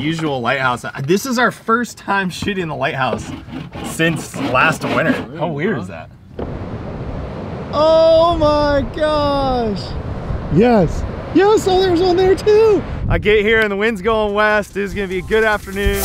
usual lighthouse. This is our first time shooting the lighthouse since last winter. How weird is that? Oh my gosh. Yes. Yes, oh, there's one there too. I get here and the wind's going west. This is gonna be a good afternoon.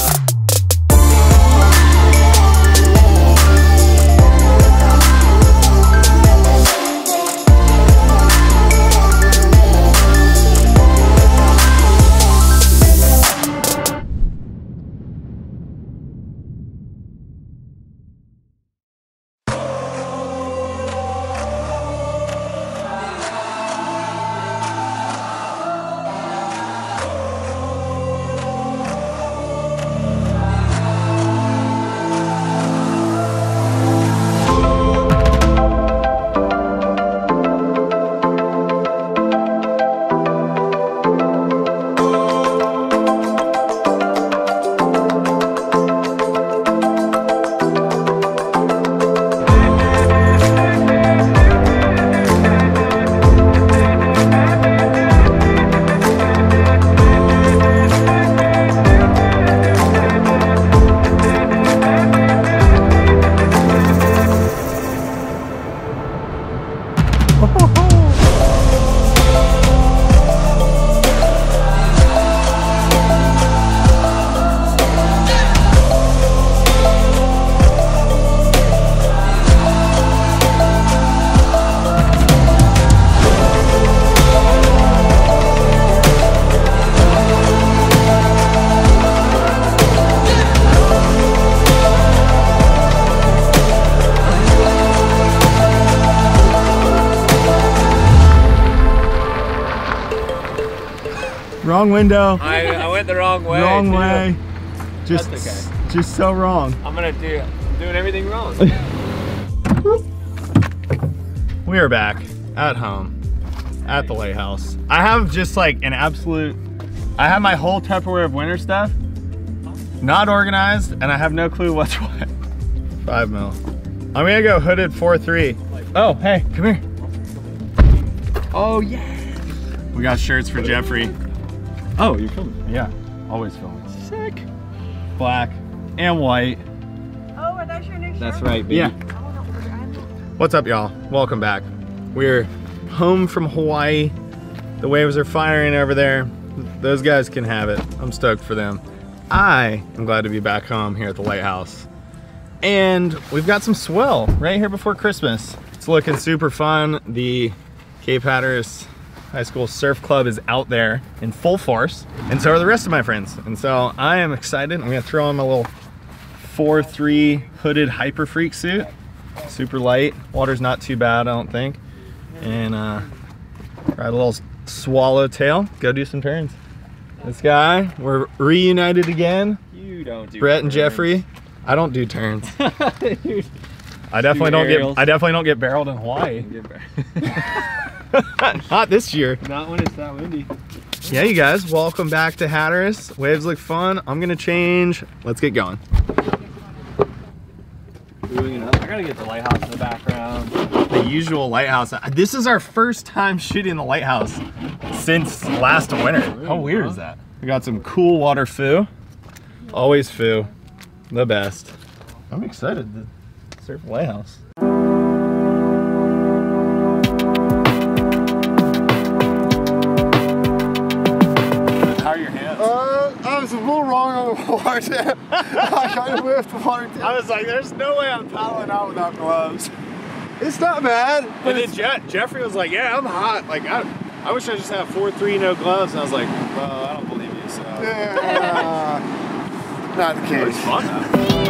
Wrong window. I went the wrong way. Wrong way. That's okay. Just so wrong. I'm doing everything wrong. We are back at home, at the lighthouse. I have just like an absolute, I have my whole Tupperware of winter stuff, not organized, and I have no clue what's what. 5 mil. I'm gonna go hooded 4-3. Oh, hey, come here. Oh yeah. We got shirts for Jeffrey. Oh, you're filming? Yeah, always filming. Sick. Black and white. Oh, are those your new shirts? That's right, baby. Yeah. What's up, y'all? Welcome back. We're home from Hawaii. The waves are firing over there. Those guys can have it. I'm stoked for them. I am glad to be back home here at the lighthouse. And we've got some swell right here before Christmas. It's looking super fun. The Cape Hatteras High School Surf Club is out there in full force, and so are the rest of my friends. And so I am excited. I'm gonna throw on my little 4-3 hooded hyper freak suit. Super light, water's not too bad, I don't think. And ride a little swallowtail, go do some turns. This guy, we're reunited again. You don't do Brett turns. And Jeffrey. I don't do turns. I definitely don't get barreled in Hawaii. Not this year. Not when it's that windy. Yeah, you guys, welcome back to Hatteras. Waves look fun. I'm gonna change. Let's get going. I gotta get the lighthouse in the background. The usual lighthouse. This is our first time shooting the lighthouse since last winter. How weird is that? We got some cool water foo. Always foo. The best. I'm excited to surf the lighthouse. I kind of whiffed the water tip. I was like, there's no way I'm paddling out without gloves. It's not bad. But and then Jeffrey was like, yeah, I'm hot. Like, I wish I just had 4-3, no gloves. And I was like, well, I don't believe you, so. Yeah, not the case. It was fun, though.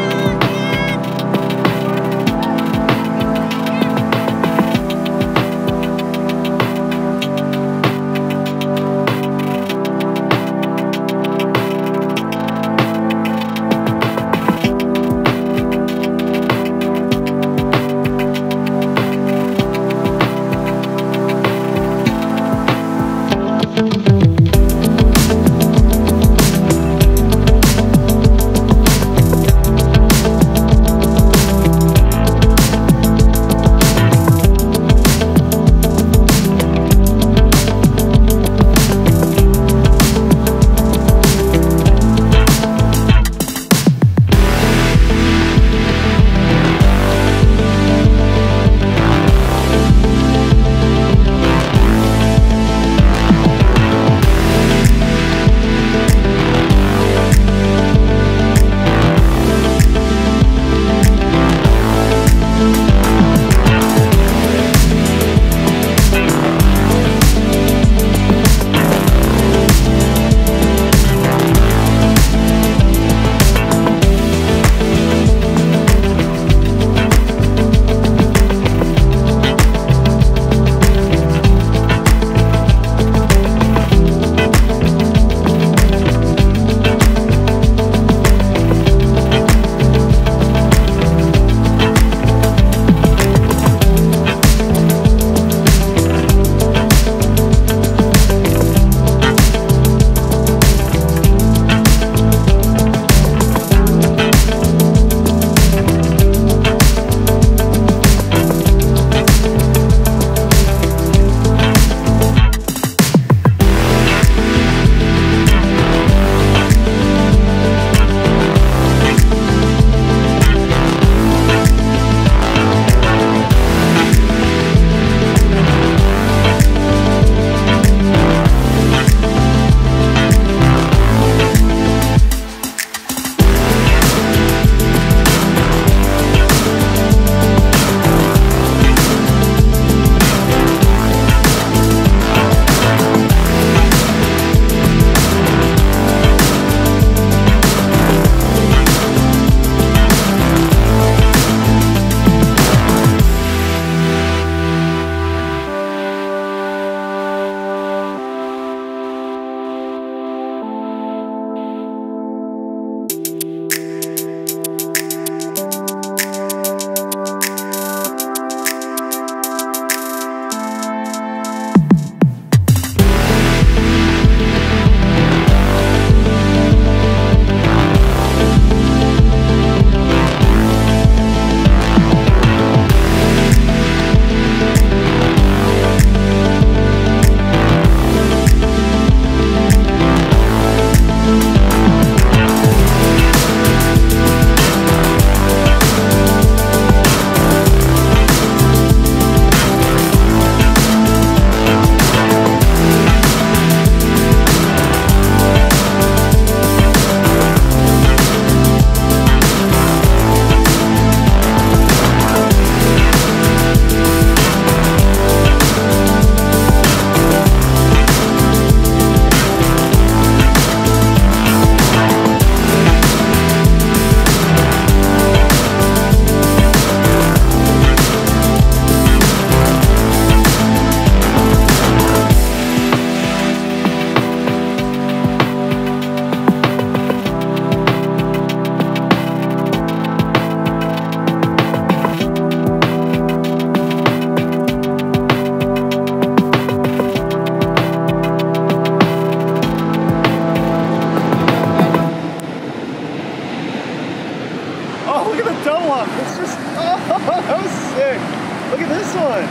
Excellent!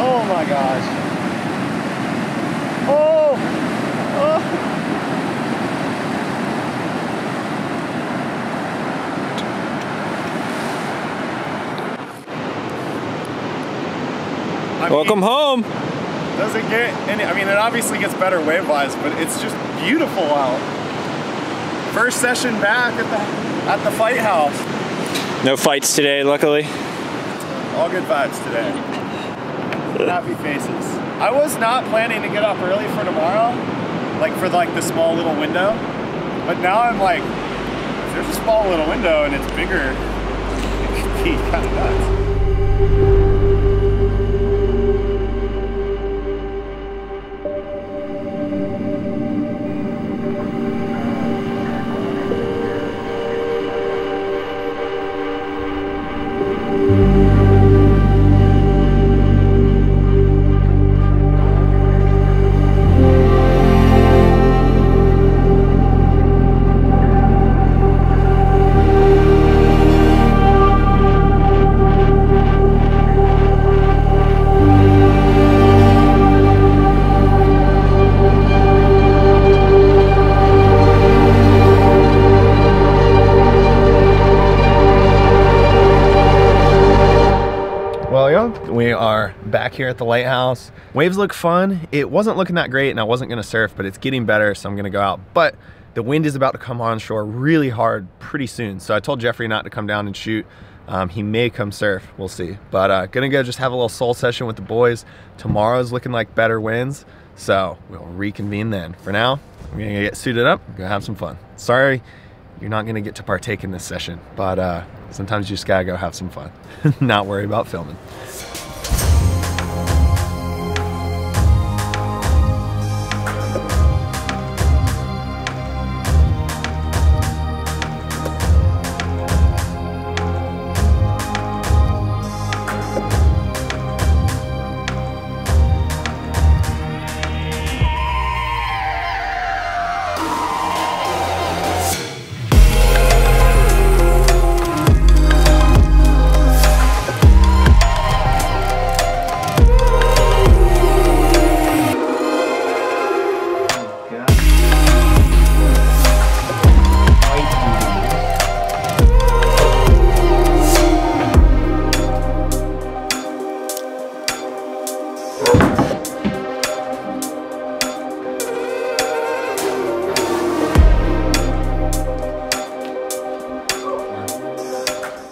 Oh my gosh. Oh! Oh! I mean, welcome home! Doesn't get any, I mean, it obviously gets better wave-wise, but it's just beautiful out. First session back at the fight house. No fights today, luckily. All good vibes today. Happy faces. I was not planning to get up early for tomorrow, like the small little window. But now I'm like, if there's a small little window and it's bigger, it could be kind of nuts. We are back here at the lighthouse. Waves look fun. It wasn't looking that great and I wasn't gonna surf, but it's getting better, so I'm gonna go out. But the wind is about to come onshore really hard pretty soon. So I told Jeffrey not to come down and shoot. He may come surf, we'll see. But gonna go just have a little soul session with the boys. Tomorrow's looking like better winds, so we'll reconvene then. For now, I'm gonna get suited up, gonna have some fun. Sorry, you're not gonna get to partake in this session, but sometimes you just gotta go have some fun. Not worry about filming.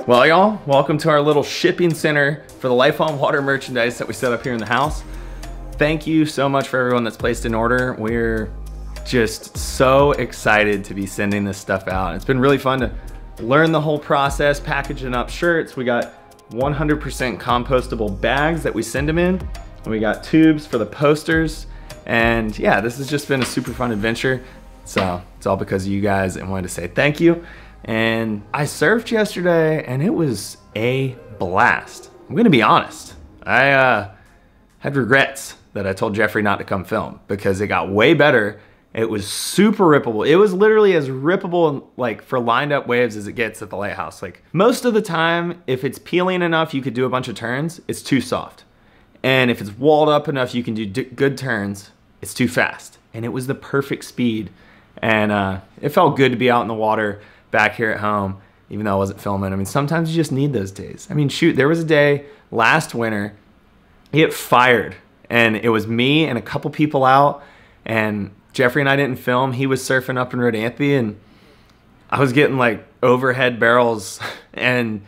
Well, y'all, welcome to our little shipping center for the Life on Water merchandise that we set up here in the house. Thank you so much for everyone that's placed an order. We're just so excited to be sending this stuff out. It's been really fun to learn the whole process, packaging up shirts. We got 100% compostable bags that we send them in. And we got tubes for the posters. And yeah, this has just been a super fun adventure. So it's all because of you guys, and wanted to say thank you. And I surfed yesterday and it was a blast. I'm gonna be honest. I had regrets that I told Jeffrey not to come film because it got way better. It was super rippable. It was literally as rippable like for lined up waves as it gets at the lighthouse. Like most of the time, if it's peeling enough, you could do a bunch of turns, it's too soft. And if it's walled up enough, you can do good turns, it's too fast. And it was the perfect speed. And it felt good to be out in the water back here at home, even though I wasn't filming. I mean, sometimes you just need those days. I mean, shoot, there was a day last winter, it fired, and it was me and a couple people out, and Jeffrey and I didn't film. He was surfing up in Rodanthe, and I was getting like overhead barrels and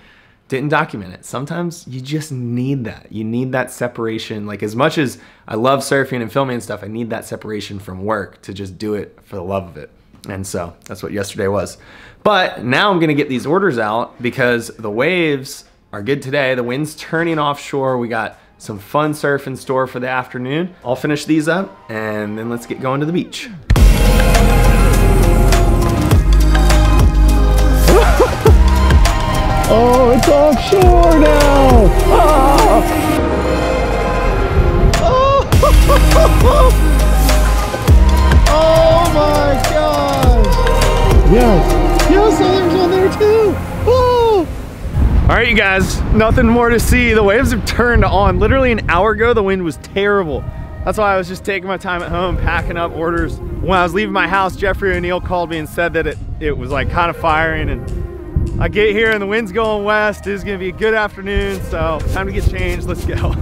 didn't document it. Sometimes you just need that. You need that separation. Like as much as I love surfing and filming and stuff, I need that separation from work to just do it for the love of it. And so that's what yesterday was. But now I'm gonna get these orders out because the waves are good today. The wind's turning offshore. We got some fun surf in store for the afternoon. I'll finish these up and then let's get going to the beach. Oh, it's offshore now. Ah. Oh. Oh my gosh. Yes. Yes, others on there too. Oh. All right, you guys, nothing more to see. The waves have turned on. Literally an hour ago, the wind was terrible. That's why I was just taking my time at home, packing up orders. When I was leaving my house, Jeffrey O'Neill called me and said that it was like kind of firing, and I get here and the wind's going west. It's gonna be a good afternoon, so time to get changed, let's go.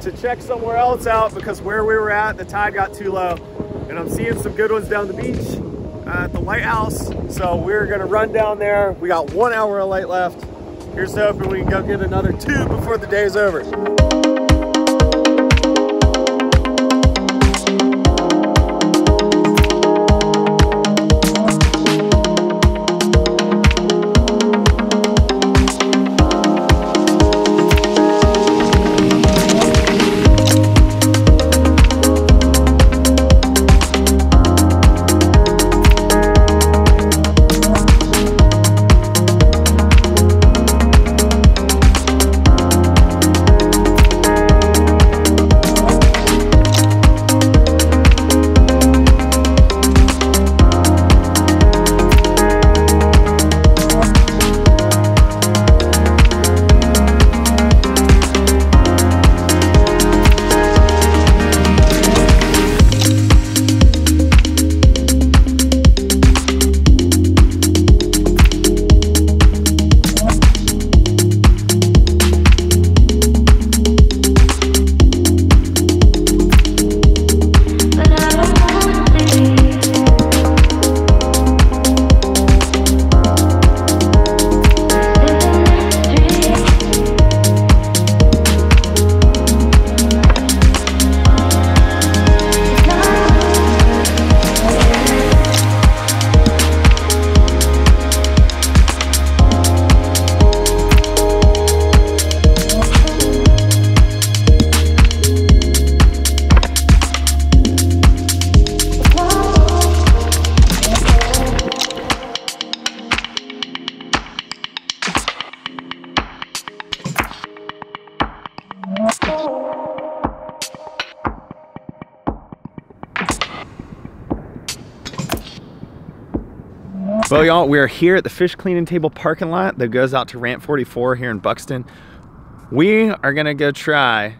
To check somewhere else out because where we were at, the tide got too low, and I'm seeing some good ones down the beach at the lighthouse, so we're gonna run down there. We got 1 hour of light left. Here's hoping we can go get another two before the day's over. Well, y'all, we're here at the Fish Cleaning Table parking lot that goes out to Ramp 44 here in Buxton. We are gonna go try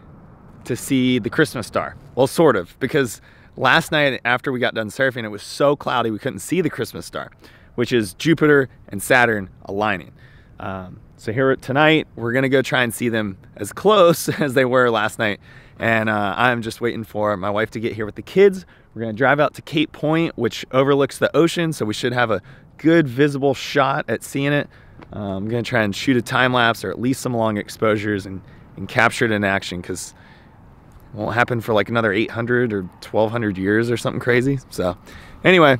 to see the Christmas star. Well, sort of, because last night after we got done surfing, it was so cloudy we couldn't see the Christmas star, which is Jupiter and Saturn aligning. So here tonight, we're gonna go try and see them as close as they were last night. And I'm just waiting for my wife to get here with the kids. We're gonna drive out to Cape Point, which overlooks the ocean, so we should have a good visible shot at seeing it. I'm gonna try and shoot a time lapse or at least some long exposures and capture it in action, because it won't happen for like another 800 or 1200 years or something crazy. So anyway,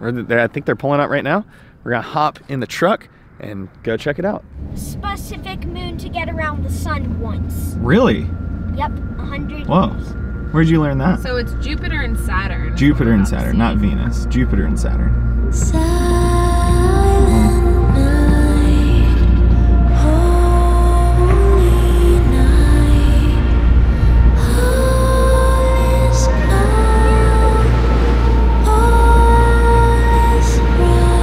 I think they're pulling out right now. We're gonna hop in the truck and go check it out. Specific moon to get around the sun once. Really? Yep, 100 years. Whoa. Where'd you learn that? So it's Jupiter and Saturn. Jupiter and Saturn, not Venus. Jupiter and Saturn. Silent night, holy night, all is calm, all is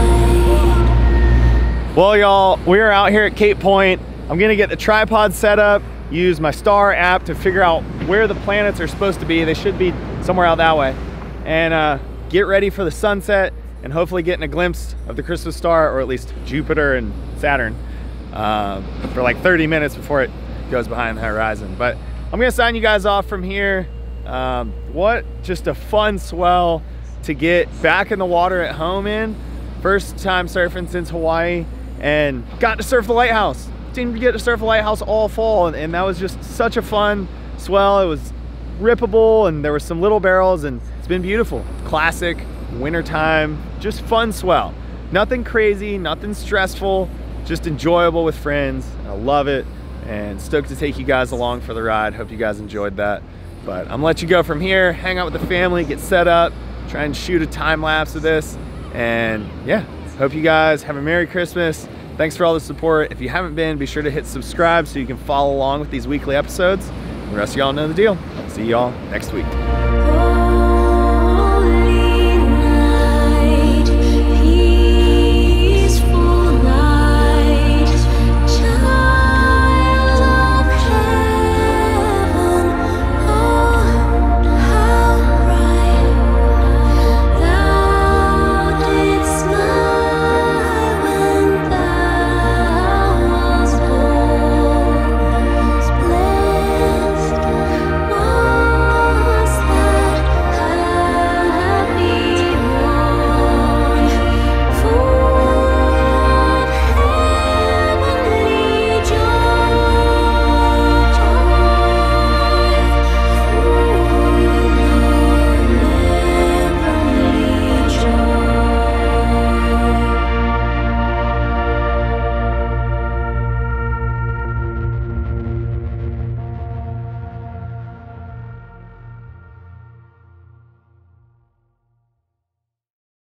bright. Well, y'all, we are out here at Cape Point. I'm gonna get the tripod set up, use my star app to figure out where the planets are supposed to be. They should be somewhere out that way. And get ready for the sunset and hopefully getting a glimpse of the Christmas star, or at least Jupiter and Saturn, for like 30 minutes before it goes behind the horizon. But I'm gonna sign you guys off from here. What just a fun swell to get back in the water at home in. First time surfing since Hawaii, and got to surf the lighthouse. Didn't get to surf a lighthouse all fall, and that was just such a fun swell. It was rippable and there were some little barrels, and it's been beautiful. Classic wintertime, just fun swell. Nothing crazy, nothing stressful, just enjoyable with friends. I love it and stoked to take you guys along for the ride. Hope you guys enjoyed that. But I'm gonna let you go from here, hang out with the family, get set up, try and shoot a time lapse of this. And yeah, hope you guys have a Merry Christmas. Thanks for all the support. If you haven't been, be sure to hit subscribe so you can follow along with these weekly episodes. The rest of y'all know the deal. See y'all next week.